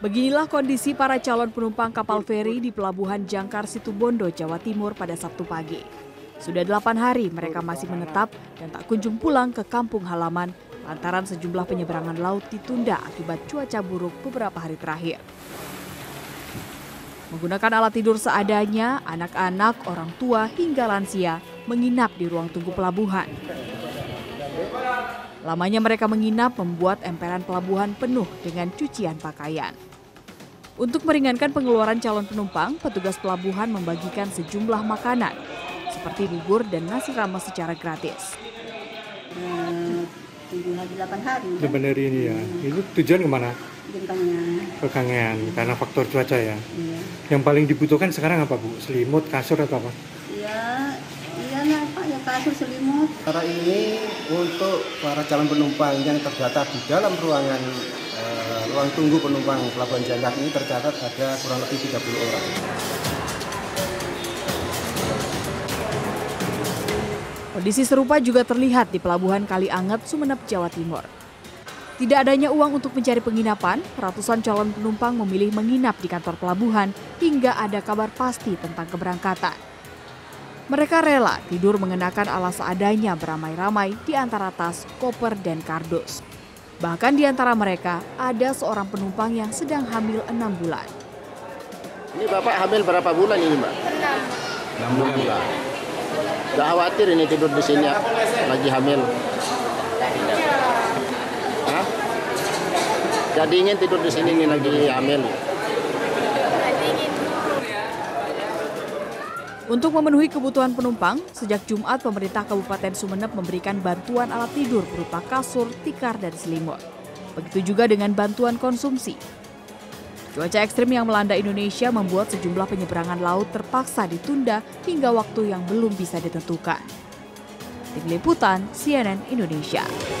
Beginilah kondisi para calon penumpang kapal feri di Pelabuhan Jangkar, Situbondo, Jawa Timur pada Sabtu pagi. Sudah 8 hari mereka masih menetap dan tak kunjung pulang ke kampung halaman lantaran sejumlah penyeberangan laut ditunda akibat cuaca buruk beberapa hari terakhir. Menggunakan alat tidur seadanya, anak-anak, orang tua, hingga lansia menginap di ruang tunggu pelabuhan. Lamanya mereka menginap membuat emperan pelabuhan penuh dengan cucian pakaian. Untuk meringankan pengeluaran calon penumpang, petugas pelabuhan membagikan sejumlah makanan, seperti bubur dan nasi rames secara gratis. Tunggu lagi 8 hari. Sebenarnya ini ya, itu tujuan kemana? Kekangean, karena faktor cuaca ya. Iya. Yang paling dibutuhkan sekarang apa, Bu? Selimut, kasur atau apa? Iya, Pak, ya kasur, selimut. Cara ini untuk para calon penumpang yang terdata di dalam ruangan ruang tunggu penumpang Pelabuhan Jangkar ini tercatat ada kurang lebih 30 orang. Kondisi serupa juga terlihat di Pelabuhan Kalianget, Sumenep, Jawa Timur. Tidak adanya uang untuk mencari penginapan, ratusan calon penumpang memilih menginap di kantor pelabuhan hingga ada kabar pasti tentang keberangkatan. Mereka rela tidur mengenakan alas seadanya beramai-ramai di antara tas, koper, dan kardus. Bahkan di antara mereka ada seorang penumpang yang sedang hamil 6 bulan. Ini Bapak hamil berapa bulan ini, Mbak? 6 bulan, Mbak. Nggak khawatir ini tidur di sini lagi hamil? Jadi ingin tidur di sini, ini lagi hamil. Untuk memenuhi kebutuhan penumpang, sejak Jumat pemerintah Kabupaten Sumenep memberikan bantuan alat tidur berupa kasur, tikar, dan selimut. Begitu juga dengan bantuan konsumsi. Cuaca ekstrim yang melanda Indonesia membuat sejumlah penyeberangan laut terpaksa ditunda hingga waktu yang belum bisa ditentukan. Tim Liputan CNN Indonesia.